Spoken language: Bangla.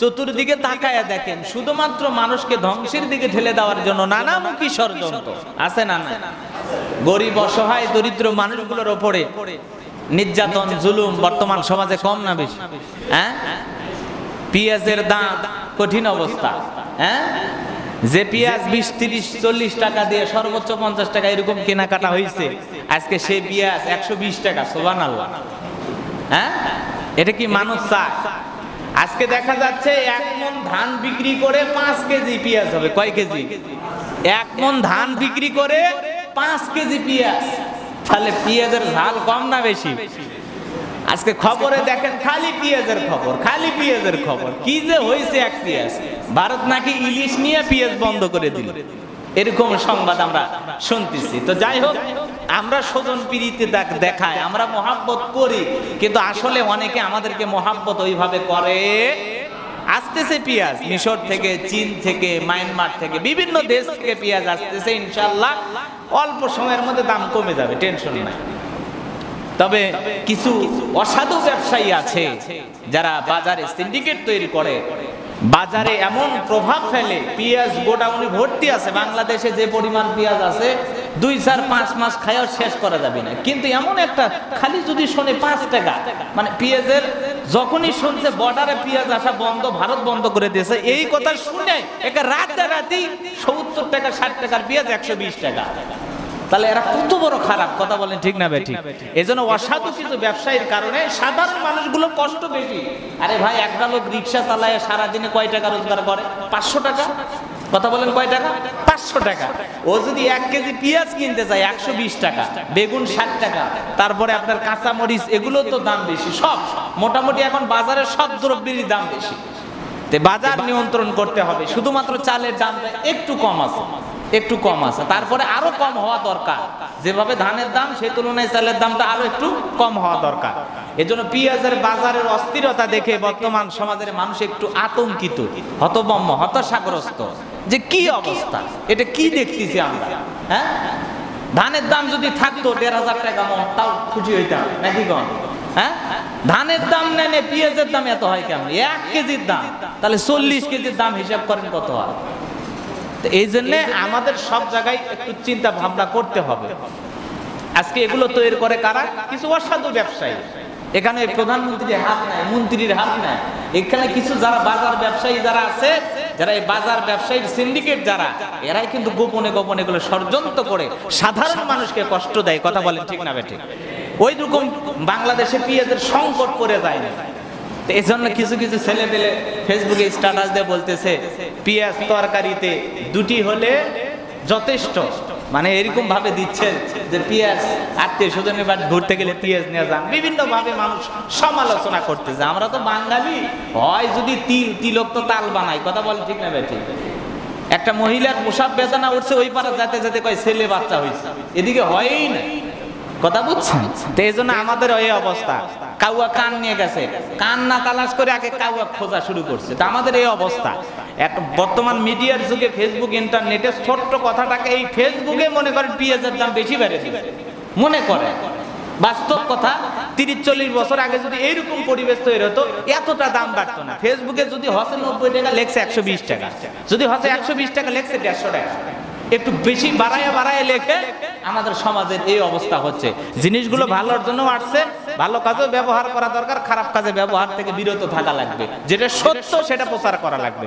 চতুর্দিকে তাকায়া দেখেন শুধুমাত্র মানুষকে ধ্বংসের দিকে ঠেলে দেওয়ার জন্য নানামুখী ষড়যন্ত্র আছে না না গরিব অসহায় দরিদ্র মানুষগুলোর উপরে নির্যাতন জুলুম বর্তমান সমাজে কম না বেশি হ্যাঁ পেঁয়াজের দাম কঠিন অবস্থা হ্যাঁ যে পেঁয়াজ 20 30 40 টাকা দিয়ে সর্বোচ্চ 50 টাকা এরকম কেনা কাটা হইছে আজকে সেই পেঁয়াজ 120 টাকা সুবহানাল্লাহ হ্যাঁ এটা কি মানুষ চায় আজকে দেখা যাচ্ছে এক মণ ধান বিক্রি করে 5 কেজি পেঁয়াজ হবে কয় কেজি এক মণ ধান বিক্রি করে 5 কেজি পেঁয়াজ তাহলে পেঁয়াজের ঝাল কম না বেশি আজকে খবরে দেখেন খালি পেঁয়াজের খবর কি যে হইছে এক পেঁয়াজ ভারত নাকি ইলিশ নিয়ে পেঁয়াজ বন্ধ করে দিল এরকম সংবাদ আমরা শুনতেছি তো যাই হোক আমরা স্বজন প্রীতি দেখাই আমরা মহব্বত করি কিন্তু আসলে অনেকে আমাদেরকে মহব্বত ওইভাবে করে আসতেছে পেঁয়াজ মিশর থেকে চীন থেকে মায়ানমার থেকে বিভিন্ন দেশ থেকে পেঁয়াজ আসতেছে ইনশাআল্লাহ অল্প সময়ের মধ্যে দাম কমে যাবে টেনশন নাই তবে কিছু অসাধু ব্যবসায়ী আছে যারা বাজারে সিন্ডিকেট তৈরি করে বাজারে এমন প্রভাব ফেলে পেঁয়াজ গোডাউনে ভর্তি আছে বাংলাদেশে যে পরিমাণ পেঁয়াজ আছে 2-4-5 মাস খায়ও শেষ করা যাবে না কিন্তু এমন একটা খালি যদি শুনে 5 টাকা মানে পেঁয়াজের যখনই শুনছে বর্ডারে পেঁয়াজ আসা বন্ধ ভারত বন্ধ করে দিয়েছে এই কথা শুনে একা রাতারাতি 70 টাকা 60 টাকার পেঁয়াজ 120 টাকা তাহলে এরা কত বড় খারাপ কথা বলেন ঠিক না বেঠিক এজন্য অসাধু কিছু ব্যবসায়ীর কারণে সাধারণ মানুষগুলো কষ্ট বেশি আরে ভাই একটা লোক রিকশা চালায় সারা দিনে কয় টাকা রোজগার করে 500 টাকা কথা বলেন কয় টাকা 500 টাকা ও যদি 1 কেজি পেঁয়াজ কিনতে যায় 120 টাকা বেগুন 60 টাকা তারপরে আপনার কাঁচা মরিচ এগুলো তো দাম বেশি সব মোটামুটি এখন বাজারে সব দ্রব্যেরই দাম বেশি তে বাজার নিয়ন্ত্রণ করতে হবে শুধুমাত্র চালের দাম একটু কম আছে তারপরে আরো কম হওয়া দরকার যেভাবে ধানের দাম সেই তুলনায় চালের দামটা আরো একটু কম হওয়া দরকার এজন্য পেঁয়াজের বাজারের অস্থিরতা দেখে বর্তমান সমাজের মানুষ একটু আতঙ্কিত হতভম্ব হতাশাগ্রস্ত যে কি অবস্থা এটা কি দেখতেছি আমরা হ্যাঁ ধানের দাম যদি থাকতো 1,500 টাকা মন তাও খুশি হইতাম নাকি গণ হ্যাঁ ধানের দাম নেনে পেঁয়াজের দাম এত হয় কেমন 1 কেজির দাম তাহলে 40 কেজির দাম হিসাব করেন কত হয় এই জন্য আমাদের সব জায়গায় একটু চিন্তা ভাবনা করতে হবে আজকে এগুলো তৈরি করে কারা কিছু অসাধু ব্যবসায়ী এখানে প্রধানমন্ত্রীর হাত নাই মন্ত্রীর হাত নাই এখানে কিছু যারা বাজার ব্যবসায়ী যারা আছে যারা এই বাজার ব্যবসায়ীর সিন্ডিকেট যারা এরাই কিন্তু গোপনে এগুলো ষড়যন্ত্র করে সাধারণ মানুষকে কষ্ট দেয় কথা বলেন ঠিক না বেঠিক ওই রকম বাংলাদেশে পেঁয়াজের সংকট পড়ে যায় না এজন্য কিছু কিছু ছেলে পেলে ফেসবুকে স্ট্যাটাস দিয়ে বলতেছে পেঁয়াজ তরকারিতে দুটি হলে যথেষ্ট মানে এরকম ভাবে দিচ্ছেন যে পেঁয়াজ আত্মীয় স্বজনের বাড়ি ঘুরতে গেলে পেঁয়াজ নিয়ে যান বিভিন্ন ভাবে মানুষ সমালোচনা করতেছে আমরা তো বাঙালি হয় যদি তিলক তো তাল বানাই কথা বলে ঠিক না ঠিক একটা মহিলার পোশাক বেদনা উঠছে ওই পাড়া যেতে যেতে কয় ছেলে বাচ্চা হয়েছে এদিকে হয়ই না কথা বুঝছেন তো এই জন্য আমাদের এই অবস্থা কাউয়া কান নিয়ে গেছে কান না তালাশ করে আগে কাউয়া খোঁজা শুরু করছে তো আমাদের এই অবস্থা বর্তমান মিডিয়ার যুগে ফেসবুক ইন্টারনেটে ছোট্ট কথাটাকে এই ফেসবুকে মনে করেন পেঁয়াজের দাম বেশি বেড়েছে মনে করেন বাস্তব কথা 30-40 বছর আগে যদি এইরকম পরিবেশ তৈরি হতো এতটা দাম বাড়তো না ফেসবুকে যদি হচ্ছে 90 টাকা লেখছে 120 টাকা যদি হচ্ছে 120 টাকা লেখছে 150 টাকা একটু বেশি বাড়ায় লেখে আমাদের সমাজের এই অবস্থা হচ্ছে জিনিসগুলো ভালোর জন্য আসছে ভালো কাজে ব্যবহার করা দরকার খারাপ কাজে ব্যবহার থেকে বিরত থাকা লাগবে যেটা সত্য সেটা প্রচার করা লাগবে।